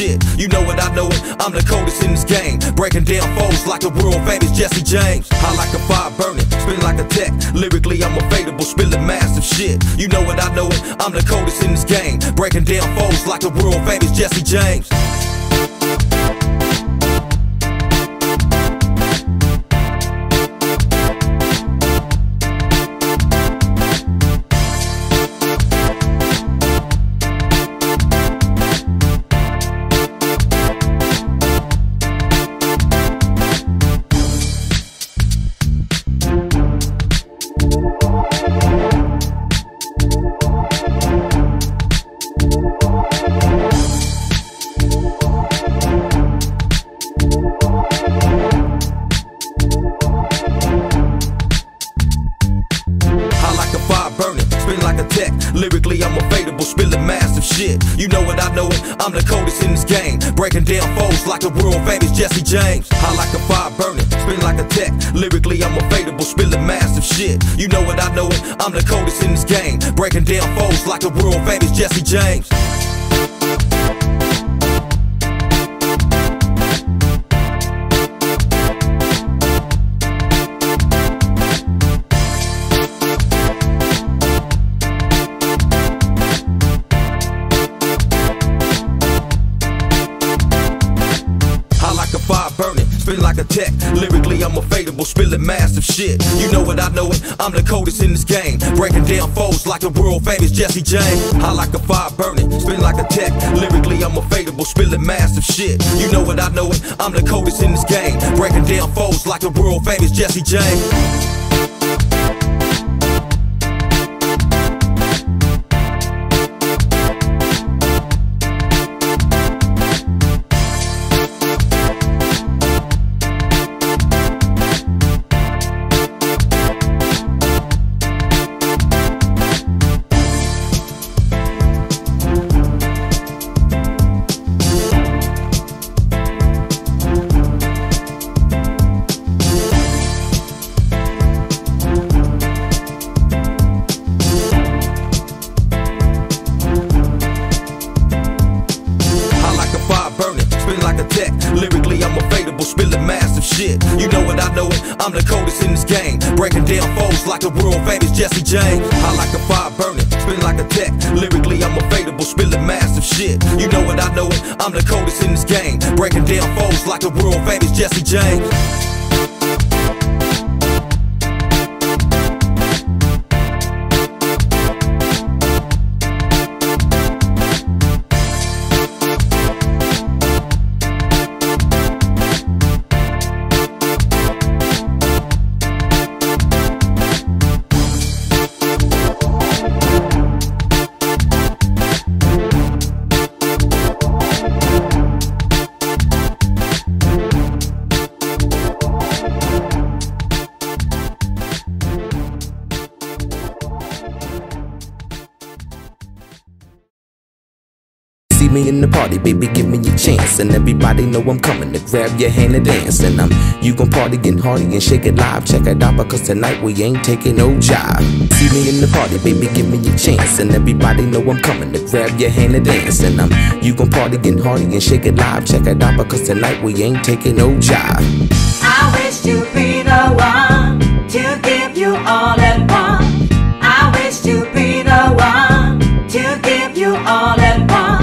shit. You know it, I know it, I'm the coldest in this game. Breaking down foes like the world famous Jesse James. I like a fire burning, spin like a tech. Lyrically, I'm unfadable, spilling massive shit. You know it, I know it, I'm the coldest in this game. Breaking down foes like the world famous Jesse James. Like a tech, lyrically I'm unfadable, spilling massive shit. You know it, I know it, I'm the coldest in this game. Breaking down foes like the world famous Jesse James. I like a fire burning, spin like a tech. Lyrically I'm unfadable, spilling massive shit. You know it, I know it, I'm the coldest in this game. Breaking down foes like the world famous Jesse James. Burning, spin like a tech. Lyrically, I'm unfadable, spilling massive shit. You know it, I know it, I'm the coldest in this game. Breaking down foes like the world famous Jesse James. I like a fire burning, spin like a tech. Lyrically, I'm unfadable, spilling massive shit. You know it, I know it, I'm the coldest in this game. Breaking down foes like the world famous Jesse James. Lyrically, I'm unfadable, spilling massive shit. You know it, I know it, I'm the coldest in this game. Breaking down foes like the world famous Jesse James. I like a fire burning, spin like a tech. Lyrically, I'm unfadable, spilling massive shit. You know it, I'm the coldest in this game. Breaking down foes like the world famous Jesse James. Me in the party, baby, give me your chance. And everybody know I'm coming to grab your hand and dance. And you gon' party and hardy and shake it live. Check it out, because tonight we ain't taking no jive. See me in the party, baby, give me your chance. And everybody know I'm coming to grab your hand and dance. And you gon' party and hardy and shake it live. Check it out, because tonight we ain't taking no jive. I wish to be the one to give you all at once. I wish to be the one to give you all at once.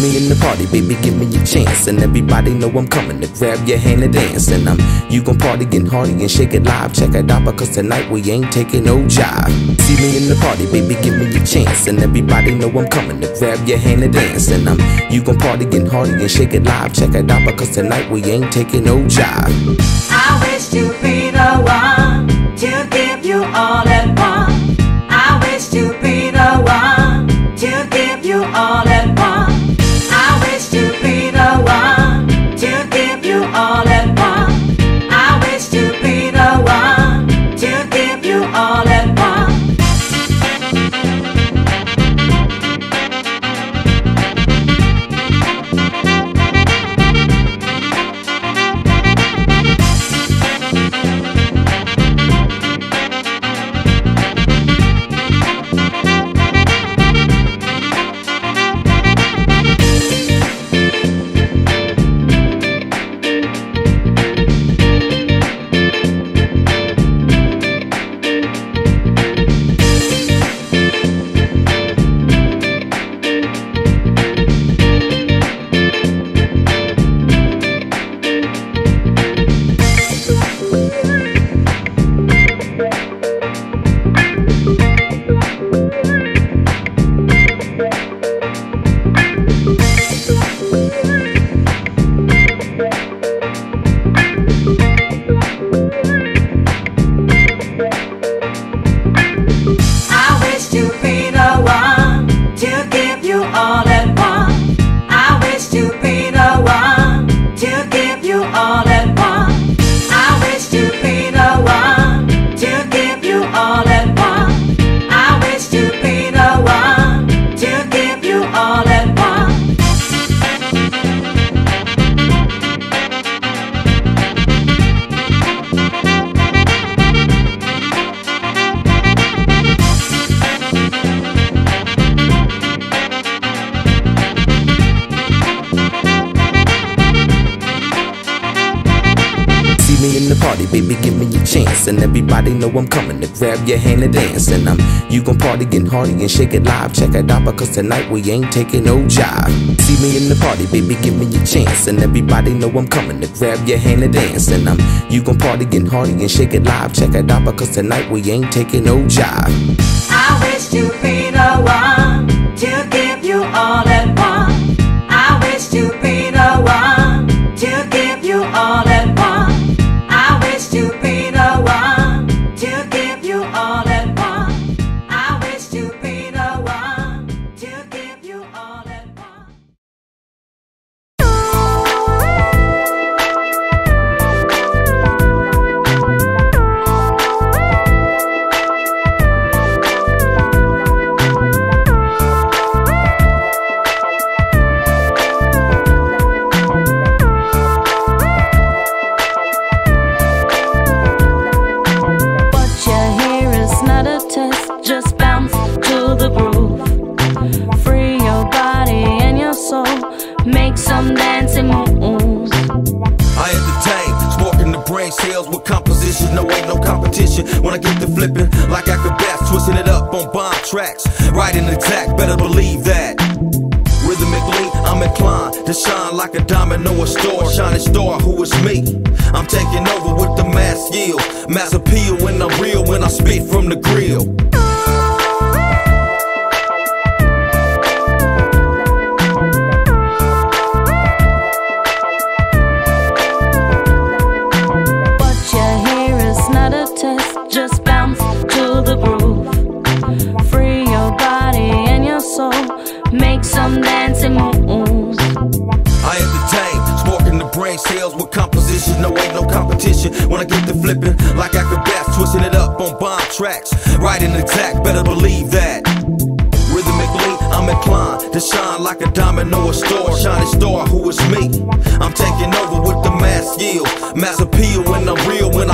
In the party, baby, give me your chance. And everybody know I'm coming to grab your hand and dance. And you gon' party and hardy and shake it live. Check it out, because tonight we ain't taking no jive. See me in the party, baby, give me your chance. And everybody know I'm coming to grab your hand and dance. And you gon' party and hardy and shake it live. Check it out, because tonight we ain't taking no jive. I wish to be the one to give you all at once. I wish to be the one to give you all at once. To be the baby, give me your chance. And everybody know I'm coming to grab your hand and dance. And you gon' party and hardy and shake it live. Check it out, because tonight we ain't taking no jive. See me in the party, baby, give me your chance. And everybody know I'm coming to grab your hand and dance. And you gon' party and hardy and shake it live. Check it out, because tonight we ain't taking no jive. I wish to be the one to give you all at once. I wish to be the one to give you all at once. I wish to be the one to give you all at once. I wish to be the one to give you all at when I get to flipping like acrobats, twisting it up on bomb tracks, riding the tack, better believe that. Rhythmically, I'm inclined to shine like a domino, a star, shining star, who is me? I'm taking over with the mass yield, mass appeal when I'm real, when I spit from the grill. When I get to flipping like acrobats, twisting it up on bomb tracks, riding the tack, better believe that. Rhythmically, I'm inclined to shine like a domino, a star, shining star, who is me? I'm taking over with the mass yield, mass appeal when I'm real, when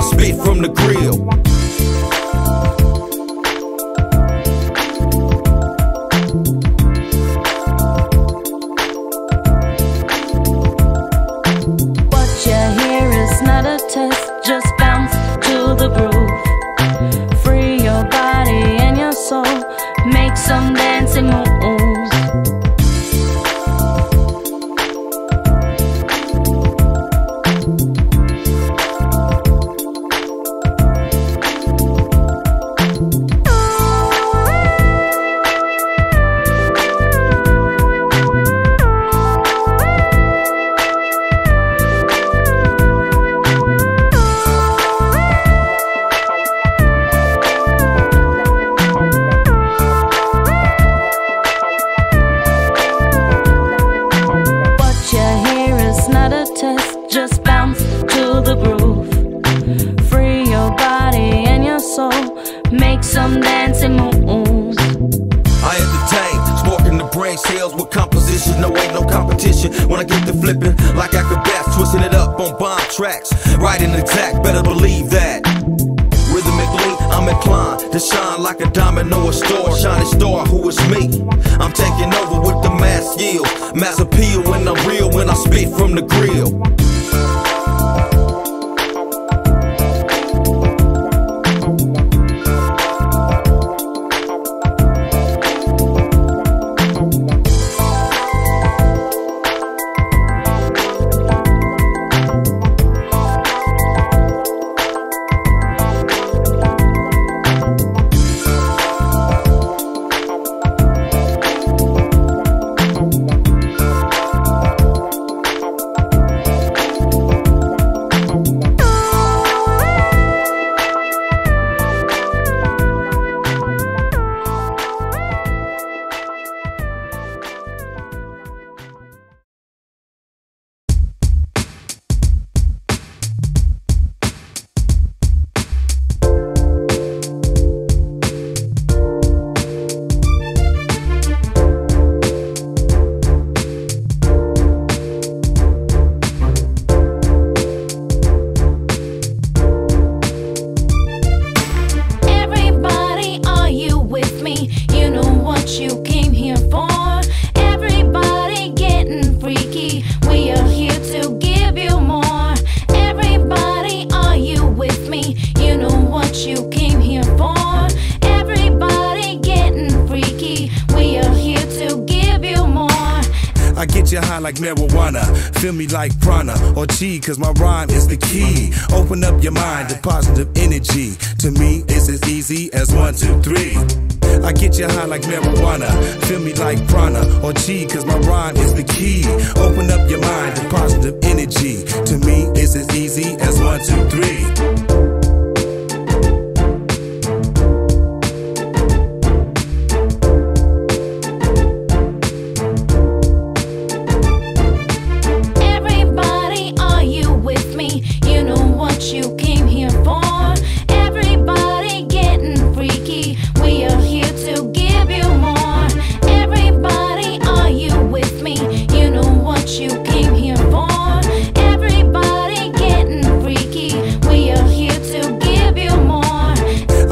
I spit from the grill. you came here for. Everybody getting freaky, we are here to give you more. I get you high like marijuana, feel me like prana or chi, cause my rhyme is the key. Open up your mind to positive energy. To me, it's as easy as 1, 2, 3. I get you high like marijuana, feel me like prana or chi, cause my rhyme is the key. Open up your mind to positive energy. To me, it's as easy as 1, 2, 3. You came here for. Everybody getting freaky, we are here to give you more. Everybody, are you with me? You know what you came here for. Everybody getting freaky, we are here to give you more.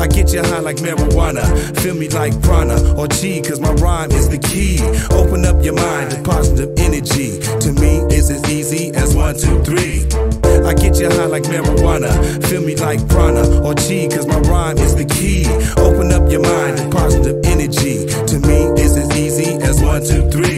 I get you high like marijuana, feel me like prana or chi, cause my rhyme is the key. Open up your mind to positive energy. To me, it's as easy as 1, 2, 3. I get you high like marijuana, feel me like prana or chi, cause my rhyme is the key. Open up your mind to positive energy. To me, it's as easy as 1, 2, 3.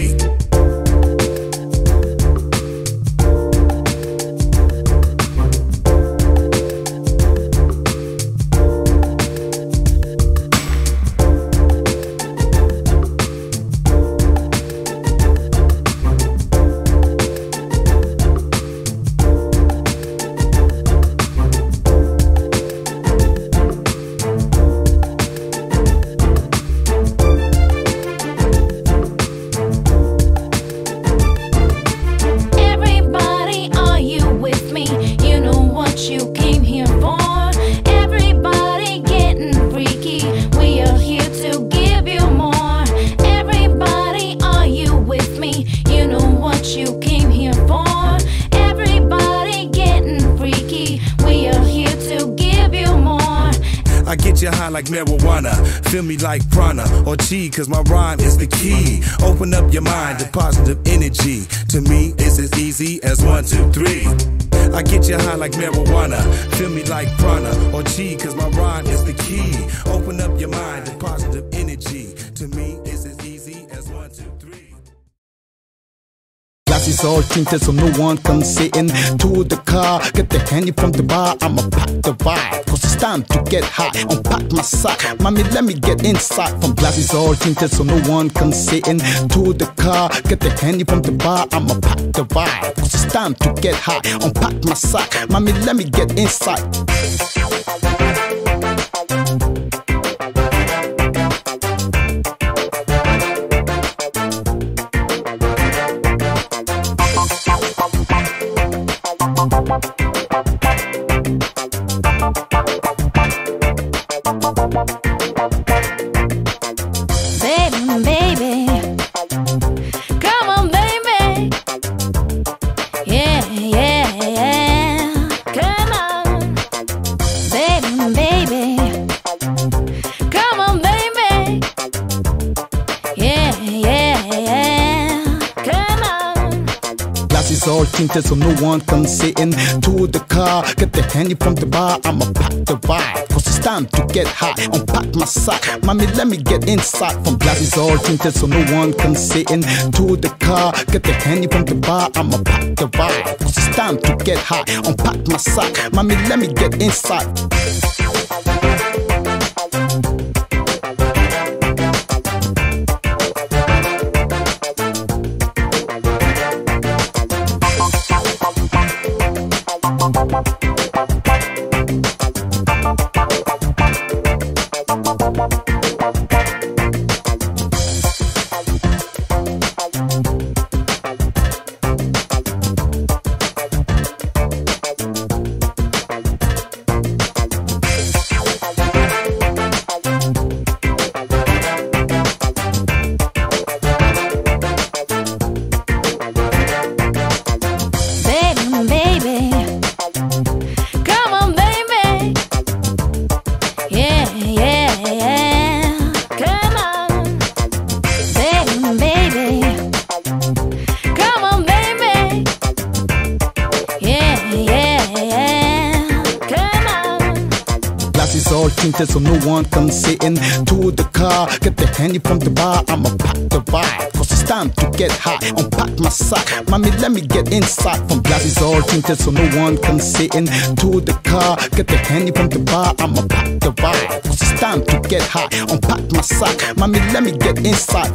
You came here for. Everybody getting freaky, we are here to give you more. Everybody, are you with me? You know what you came here for. Everybody getting freaky, we are here to give you more. I get you high like marijuana, feel me like prana or chi, cause my rhyme is the key. Open up your mind to positive energy. To me, it's as easy as 1, 2, 3. I get you high like marijuana, feel me like prana or chi, cause my rhyme is the key. Open up your mind to positive energy. To me, it's as easy as 1, 2, 3. Glasses all tinted so no one can sit in. To the car, get the handy from the bar. I'ma pack the vibe, cause it's time to get high. Unpack my sack, mommy let me get inside. From glasses all tinted so no one can sit in. To the car, get the handy from the bar. I'ma pack the vibe, cause it's time to get high. Unpack my sack, mommy let me get inside. All tinted so no one can sit in. To the car, get the handy from the bar. I'ma pack the vibe, cause it's time to get high. Unpack my sack, mommy let me get inside. From glasses all tinted so no one can sit in. To the car, get the handy from the bar. I'ma pack the vibe, cause it's time to get high. Unpack my sack, mommy let me get inside. all tinted, so no one comes sitting to the car. Get the handy from the bar, I'ma pack the vibe, cause it's time to get hot. Unpack my sock, mommy, let me get inside. From glasses all tinted, so no one comes sitting to the car. Get the handy from the bar, I'ma pack the vibe, cause it's time to get hot. Unpack my sock, mommy, let me get inside.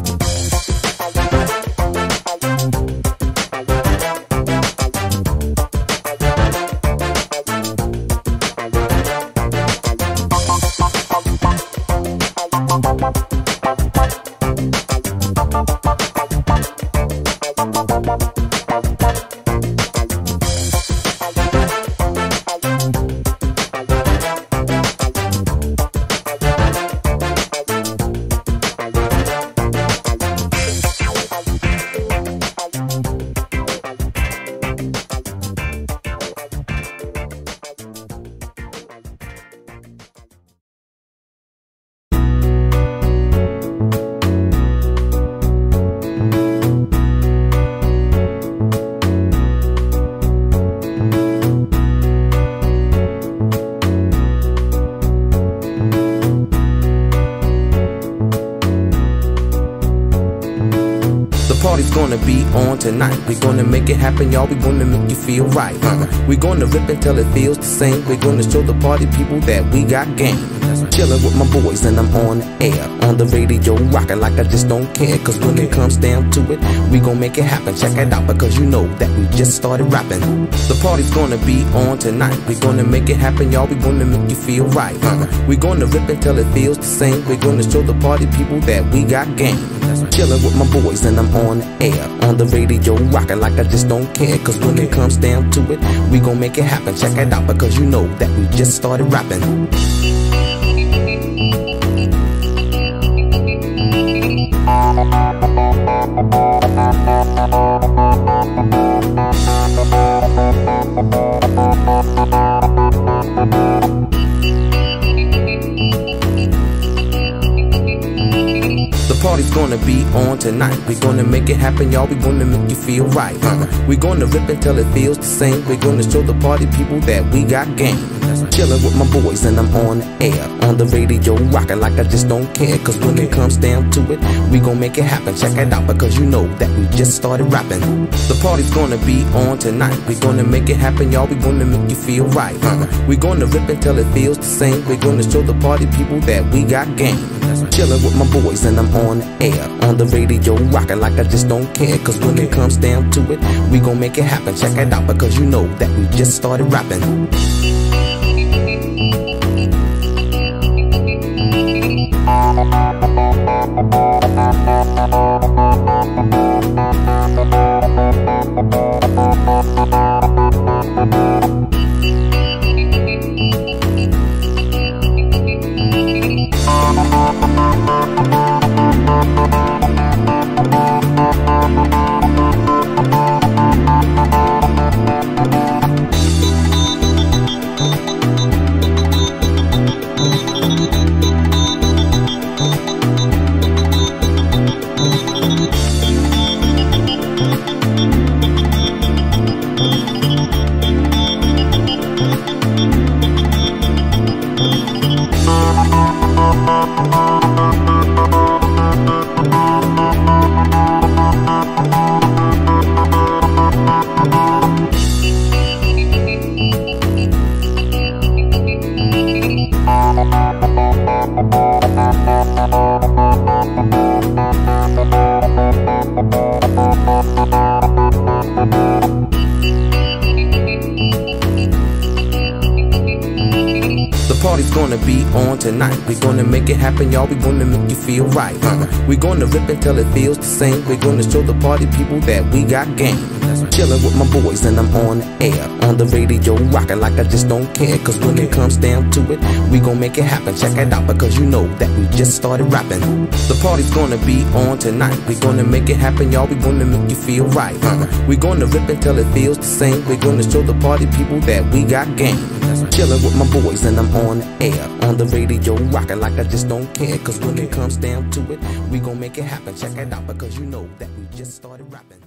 Party's gonna be on tonight. We're gonna make it happen, y'all. We gonna make you feel right. We're gonna rip until it feels the same. We're gonna show the party people that we got game. Chillin' with my boys and I'm on the air, on the radio, rockin' like I just don't care. Cause when it comes down to it, we gon' make it happen. Check it out, because you know that we just started rapping. The party's gonna be on tonight. We're gonna make it happen, y'all. We gonna make you feel right. We're gonna rip until it feels the same. We're gonna show the party people that we got game. Chillin' with my boys and I'm on the air, on the radio, rockin' like I just don't care. Cause when it comes down to it, we gon' make it happen. Check it out, because you know that we just started rapping. The party's gonna be on tonight. We're gonna make it happen, y'all. We're gonna make you feel right. We're gonna rip until it feels the same. We're gonna show the party people that we got game. Chillin' with my boys and I'm on the air, on the radio, rockin' like I just don't care. Cause when it comes down to it, we gon' make it happen. Check it out, because you know that we just started rapping. The party's gonna be on tonight. We're gonna make it happen, y'all. We're gonna make you feel right. We're gonna rip until it feels the same. We're gonna show the party people that we got game. Chillin' with my boys and I'm on the air, on the radio, rockin' like I just don't care. Cause when it comes down to it, we gon' make it happen. Check it out, because you know that we just started rapping. The party's gonna be on tonight. We're gonna make it happen, y'all. We're gonna make you feel right. We're gonna rip until it feels the same. We're gonna show the party people that we got game. Chillin' with my boys and I'm on the air, on the radio, rockin' like I just don't care. Cause when it comes down to it, we gon' make it happen. Check it out, because you know that we just started rapping. The party's gonna be on tonight. We're gonna make it happen, y'all. We're gonna make you feel right. We're gonna rip until it feels the same. We're gonna show the party people that we got game. Chillin' with my boys and I'm on the air, on the radio, rockin' like I just don't care. Cause when it comes down to it, we gon' make it happen. Check it out, because you know that we just started rapping.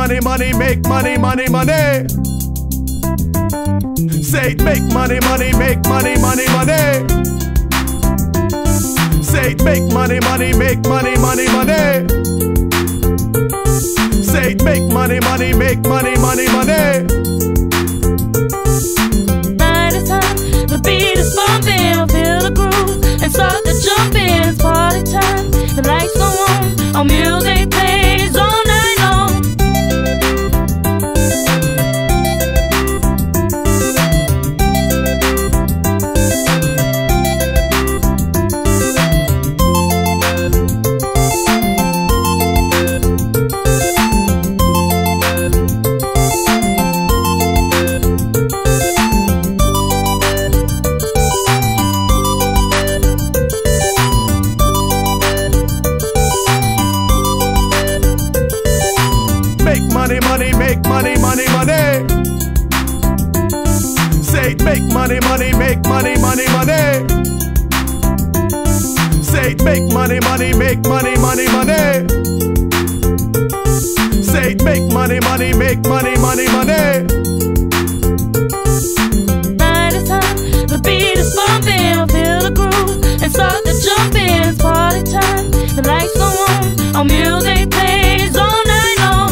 Money, money, make money, money, money. Say make money, money, make money, money, money. Say make money, money, make money, money, money. Say make money, money, make money, money, money. By the time the beat is bumping, I'll feel the groove and start the jumping. It's party time, the lights go on, our music plays all night long. Money, money, make money, money, money. Say make money, money, make money, money, money. Say make money, money, make money, money, money. By the time the beat is bumping, I'll feel the groove and start the jumping. It's party time, the lights go on, our music plays all night long.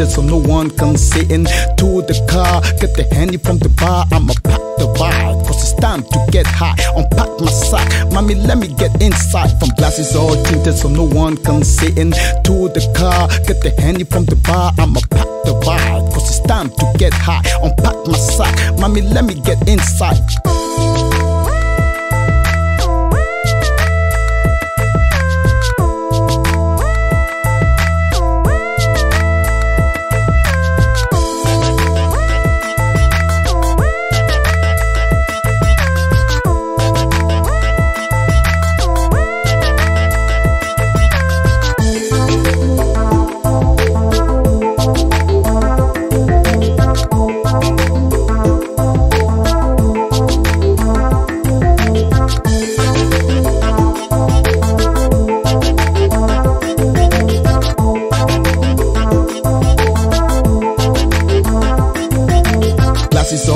it so no one can see in. To the car, get the handy from the bar, I'ma pack the vibe, cause it's time to get high. Unpack my sack, mommy let me get inside. From glasses all tinted so no one can see in. To the car, get the handy from the bar, I'ma pack the vibe, cause it's time to get high. Unpack my sack, mommy let me get inside. It's all tinted so no one can see in.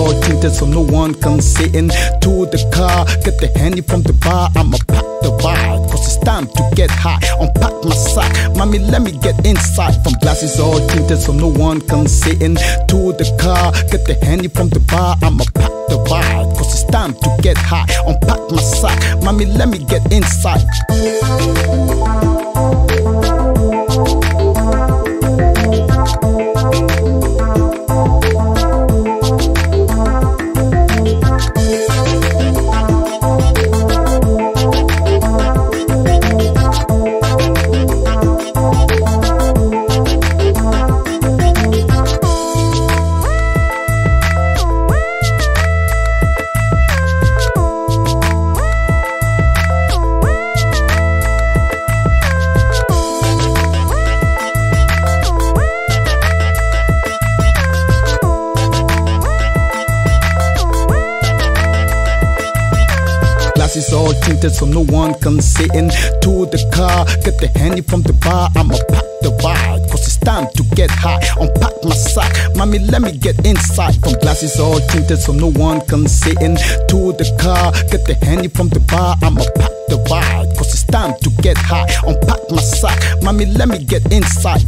To the car, get the handy from the bar, I'ma pack the vibe, cause it's time to get high. Unpack my sack, mommy let me get inside. From glasses all tinted so no one can see in. To the car, get the handy from the bar, I'ma pack the vibe, cause it's time to get high. Unpack my sack, mommy let me get inside. It's all tinted so no one can see in. To the car, get the handy from the bar, I'ma pack the vibe, cause it's time to get high. Unpack my sack, mommy let me get inside. From glasses all tinted so no one can see in. To the car, get the handy from the bar, I'ma pack the vibe, cause it's time to get high. Unpack my sack, mommy let me get inside.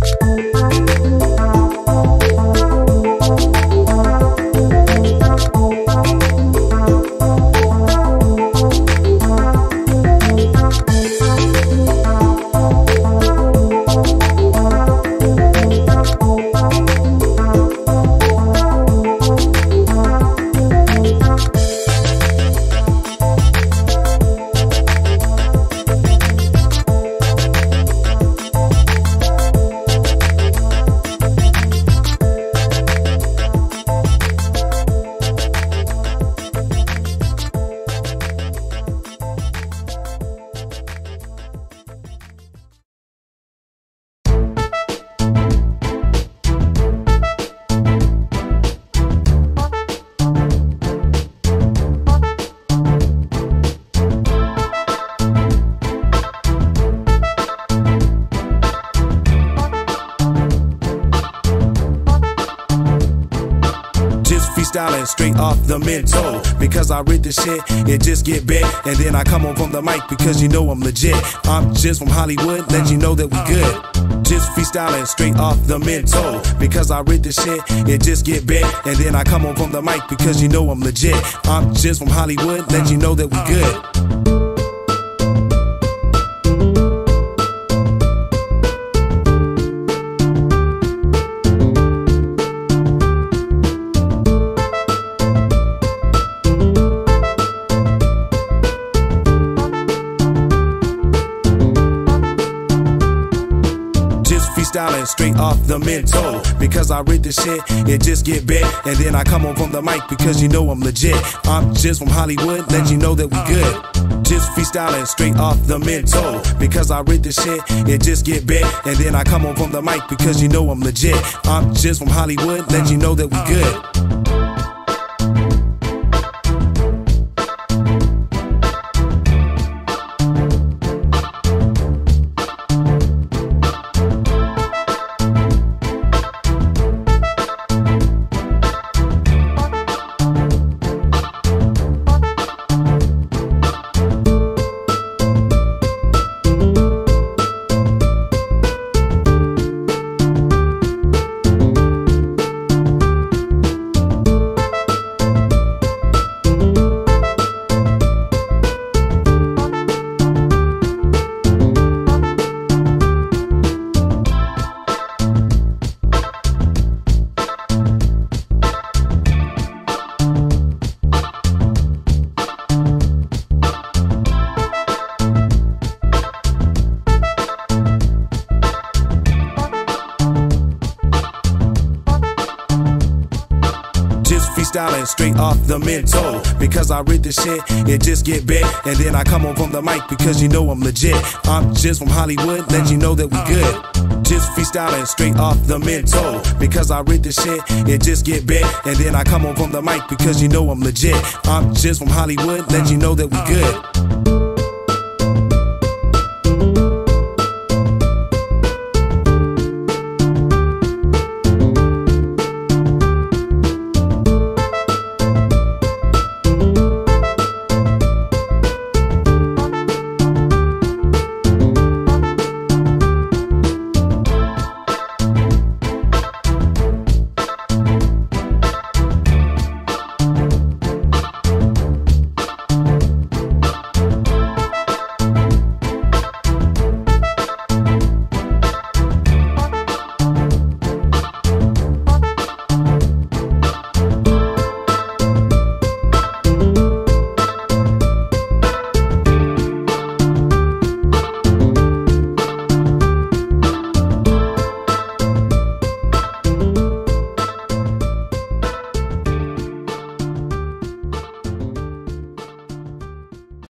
Freestyling straight off the mental, because I read the shit, it just get bent. And then I come on from the mic because you know I'm legit. I'm just from Hollywood, let you know that we good. Just freestyling straight off the mental, because I read the shit, it just get bent. And then I come on from the mic because you know I'm legit. I'm just from Hollywood, let you know that we good. Freestyling straight off the mental, because I read the shit, it just get bent. And then I come on from the mic because you know I'm legit. I'm just from Hollywood, let you know that we good. Just freestyling straight off the mental, because I read the shit, it just get bent. And then I come on from the mic because you know I'm legit. I'm just from Hollywood, let you know that we good. freestyling straight off the mental. Because I read this shit, it just get bit. And then I come on from the mic because you know I'm legit. I'm just from Hollywood, let you know that we good. Just freestyling straight off the mental. Because I read this shit, it just get bit. And then I come on from the mic because you know I'm legit. I'm just from Hollywood, let you know that we good.